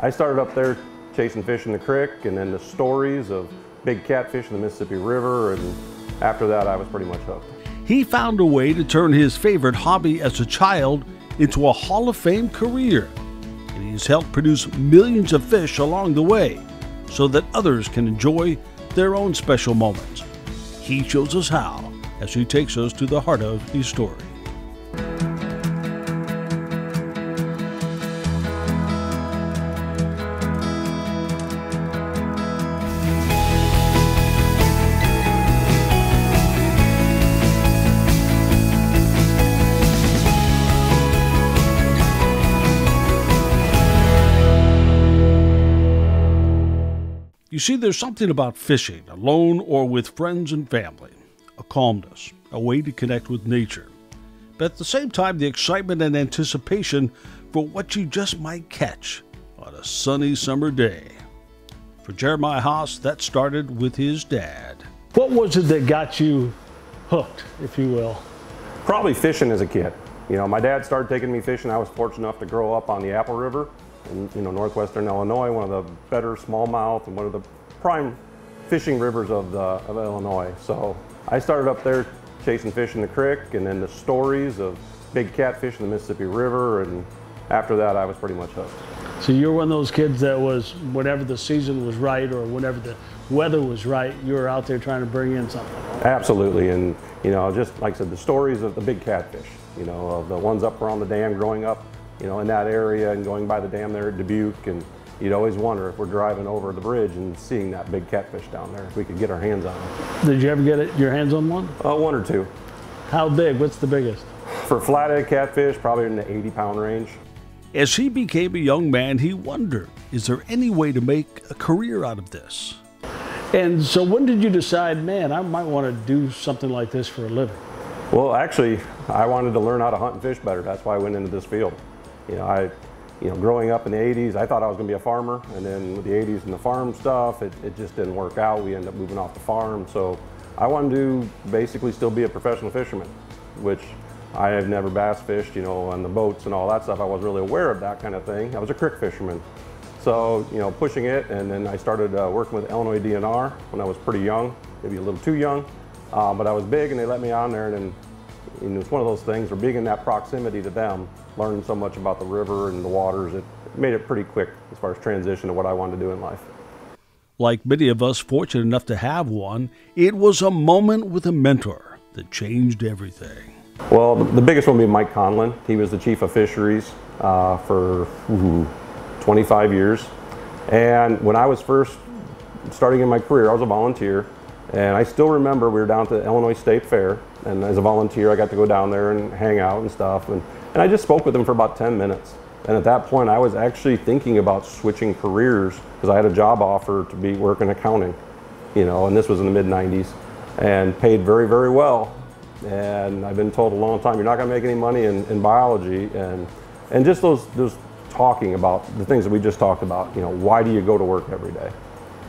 I started up there chasing fish in the creek, and then the stories of big catfish in the Mississippi River, and after that I was pretty much hooked. He found a way to turn his favorite hobby as a child into a Hall of Fame career, and he's helped produce millions of fish along the way so that others can enjoy their own special moments. He shows us how as he takes us to the heart of the story. You see, there's something about fishing, alone or with friends and family, a calmness, a way to connect with nature, but at the same time, the excitement and anticipation for what you just might catch on a sunny summer day. For Jeremiah Haas, that started with his dad. What was it that got you hooked, if you will? Probably fishing as a kid. You know, my dad started taking me fishing. I was fortunate enough to grow up on the Apple River. In, you know, northwestern Illinois, one of the better smallmouth and one of the prime fishing rivers of Illinois. So I started up there chasing fish in the creek, and then the stories of big catfish in the Mississippi River, and after that I was pretty much hooked. So you were one of those kids that was, whenever the season was right or whenever the weather was right, you were out there trying to bring in something. Absolutely, and you know, just like I said, the stories of the big catfish, you know, of the ones up around the dam growing up, you know, in that area and going by the dam there at Dubuque, and you'd always wonder if we're driving over the bridge and seeing that big catfish down there, if we could get our hands on them. Did you ever get your hands on one? One or two. How big? What's the biggest? For flathead catfish, probably in the 80-pound range. As he became a young man, he wondered, is there any way to make a career out of this? And so when did you decide, man, I might want to do something like this for a living? Well, actually, I wanted to learn how to hunt and fish better. That's why I went into this field. You know, growing up in the 80s, I thought I was going to be a farmer, and then with the 80s and the farm stuff, it just didn't work out. We ended up moving off the farm, so I wanted to basically still be a professional fisherman, which I have never bass fished, you know, on the boats and all that stuff. I wasn't really aware of that kind of thing. I was a creek fisherman, so, you know, pushing it, and then I started working with Illinois DNR when I was pretty young, maybe a little too young, but I was big, and they let me on there, and then, you know, it's one of those things where being in that proximity to them, learning so much about the river and the waters, it made it pretty quick as far as transition to what I wanted to do in life. Like many of us fortunate enough to have one, it was a moment with a mentor that changed everything. Well, the biggest one would be Mike Conlon. He was the chief of fisheries for 25 years. And when I was first starting in my career, I was a volunteer. And I still remember we were down at the Illinois State Fair, and as a volunteer I got to go down there and hang out and stuff, and I just spoke with him for about 10 minutes. And at that point I was actually thinking about switching careers because I had a job offer to be working accounting, you know, and this was in the mid-90s and paid very, very well. And I've been told a long time, you're not going to make any money in biology, and just those talking about the things that we just talked about, you know, why do you go to work every day?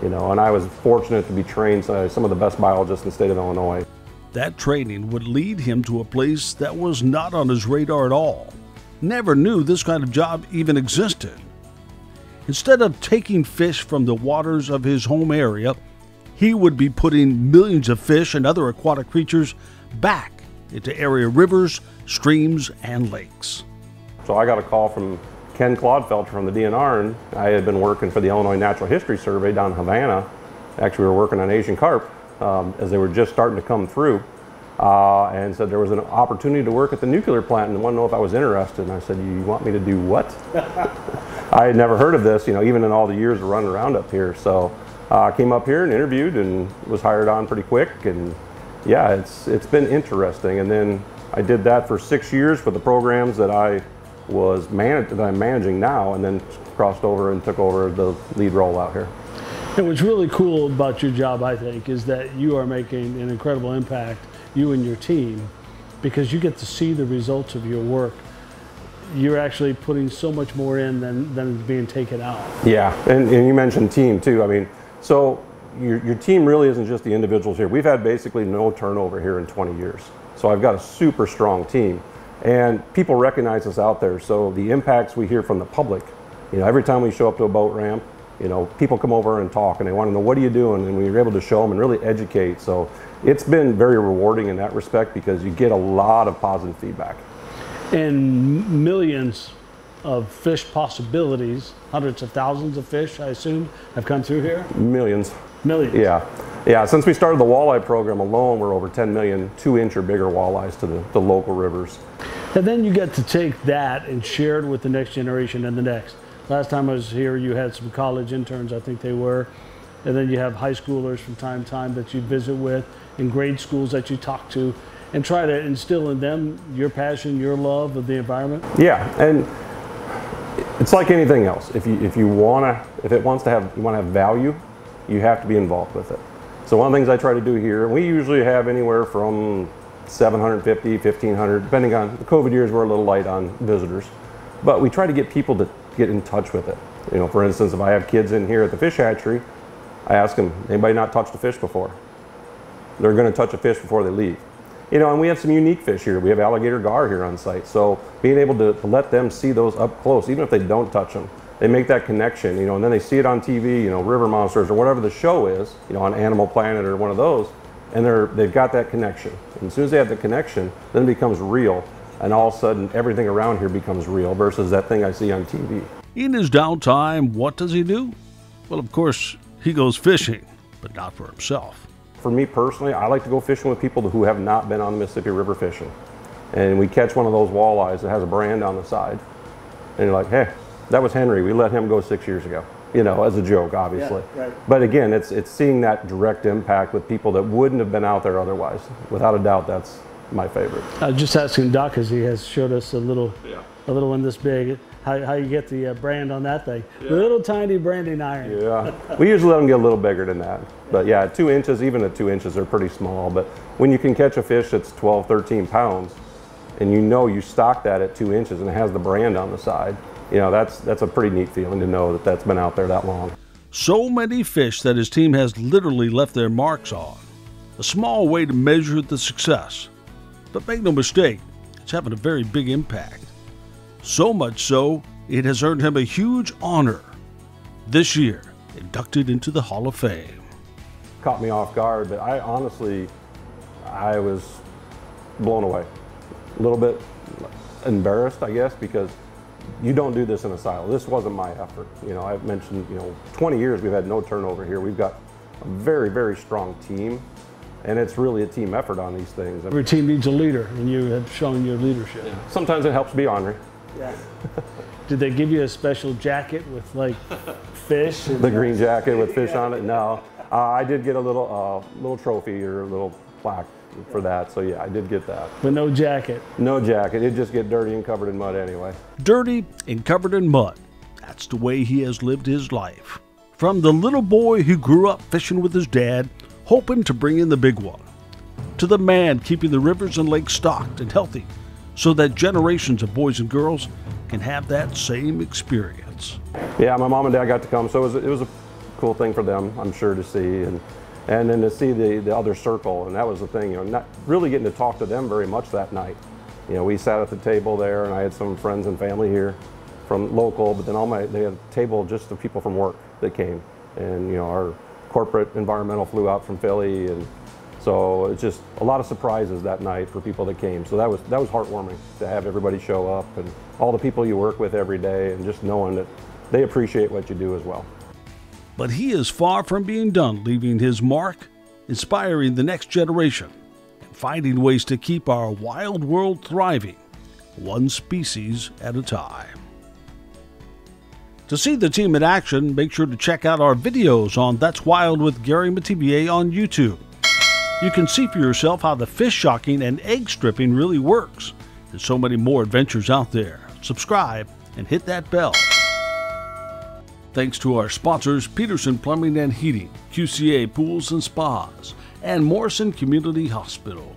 You know, and I was fortunate to be trained by some of the best biologists in the state of Illinois. That training would lead him to a place that was not on his radar at all. Never knew this kind of job even existed. Instead of taking fish from the waters of his home area, he would be putting millions of fish and other aquatic creatures back into area rivers, streams, and lakes. So I got a call from Ken Clodfelter from the DNR, and I had been working for the Illinois Natural History Survey down in Havana. Actually, we were working on Asian carp as they were just starting to come through, and said there was an opportunity to work at the nuclear plant and wanted to know if I was interested. And I said, you want me to do what? I had never heard of this, you know, even in all the years of running around up here. So I came up here and interviewed and was hired on pretty quick. And yeah, it's been interesting. And then I did that for 6 years for the programs that I'm managing now, and then crossed over and took over the lead role out here. And what's really cool about your job, I think, is that you are making an incredible impact, you and your team, because you get to see the results of your work. You're actually putting so much more in than being taken out. Yeah, and you mentioned team too. I mean, so your team really isn't just the individuals here. We've had basically no turnover here in 20 years. So I've got a super strong team. And people recognize us out there, so the impacts we hear from the public You know, every time we show up to a boat ramp, you know, people come over and talk and they want to know, what are you doing? And we were able to show them and really educate. So it's been very rewarding in that respect, because you get a lot of positive feedback. And millions of fish possibilities, hundreds of thousands of fish, I assume, have come through here? Millions. Millions? Yeah. Yeah, since we started the walleye program alone, we're over 10 million 2-inch or bigger walleyes to the local rivers. And then you get to take that and share it with the next generation and the next. Last time I was here, you had some college interns, I think they were, and then you have high schoolers from time to time that you visit with, and grade schools that you talk to, and try to instill in them your passion, your love of the environment. Yeah, and it's like anything else. If you want to have value, you have to be involved with it. So one of the things I try to do here, we usually have anywhere from 750, 1,500, depending on the COVID years, we're a little light on visitors, but we try to get people to get in touch with it. You know, for instance, if I have kids in here at the fish hatchery, I ask them, anybody not touched a fish before? They're going to touch a fish before they leave. You know, and we have some unique fish here. We have alligator gar here on site. So being able to let them see those up close, even if they don't touch them, they make that connection, you know, and then they see it on TV, you know, River Monsters or whatever the show is, you know, on Animal Planet or one of those, and they've got that connection. And as soon as they have the connection, then it becomes real. And all of a sudden, everything around here becomes real versus that thing I see on TV. In his downtime, what does he do? Well, of course, he goes fishing, but not for himself. For me personally, I like to go fishing with people who have not been on the Mississippi River fishing. And we catch one of those walleyes that has a brand on the side. And you're like, hey, that was Henry. We let him go 6 years ago, you know, as a joke, obviously. Yeah, right. But again, it's seeing that direct impact with people that wouldn't have been out there otherwise. Without a doubt, that's my favorite. I was just asking Doc, because he has showed us a little one this big, how you get the brand on that thing. Yeah. Little tiny branding iron. Yeah, we usually let them get a little bigger than that. But yeah, 2 inches, even at 2 inches, they're pretty small. But when you can catch a fish that's 12, 13 pounds, and you know you stock that at 2 inches and it has the brand on the side, you know, that's a pretty neat feeling to know that that's been out there that long. So many fish that his team has literally left their marks on. A small way to measure the success. But make no mistake, it's having a very big impact. So much so, it has earned him a huge honor. This year, inducted into the Hall of Fame. Caught me off guard, but I honestly, I was blown away. A little bit embarrassed, I guess, because you don't do this in a silo. This wasn't my effort. You know, I've mentioned, you know, 20 years we've had no turnover here. We've got a very, very strong team. And it's really a team effort on these things. Every team needs a leader, and you have shown your leadership. Yeah. Sometimes it helps to be honored. Yeah. Did they give you a special jacket with, like, fish? The green jacket with fish on it? No. I did get a little trophy or a little plaque for that, so yeah, I did get that. But no jacket? No jacket. It'd just get dirty and covered in mud anyway. Dirty and covered in mud. That's the way he has lived his life. From the little boy who grew up fishing with his dad, hoping to bring in the big one, to the man keeping the rivers and lakes stocked and healthy so that generations of boys and girls can have that same experience. Yeah, my mom and dad got to come, so it was a cool thing for them, I'm sure, to see, and then to see the other circle, and that was the thing, you know, not really getting to talk to them very much that night. You know, we sat at the table there, and I had some friends and family here from local, but then they had a table just of people from work that came, and you know, our corporate environmental flew out from Philly, and so it's just a lot of surprises that night for people that came. So that was heartwarming to have everybody show up and all the people you work with every day, and just knowing that they appreciate what you do as well. But he is far from being done, leaving his mark, inspiring the next generation, and finding ways to keep our wild world thriving, one species at a time. To see the team in action, make sure to check out our videos on That's Wild with Gary Metivier on YouTube. You can see for yourself how the fish shocking and egg stripping really works. There's so many more adventures out there. Subscribe and hit that bell. Thanks to our sponsors, Peterson Plumbing and Heating, QCA Pools and Spas, and Morrison Community Hospital.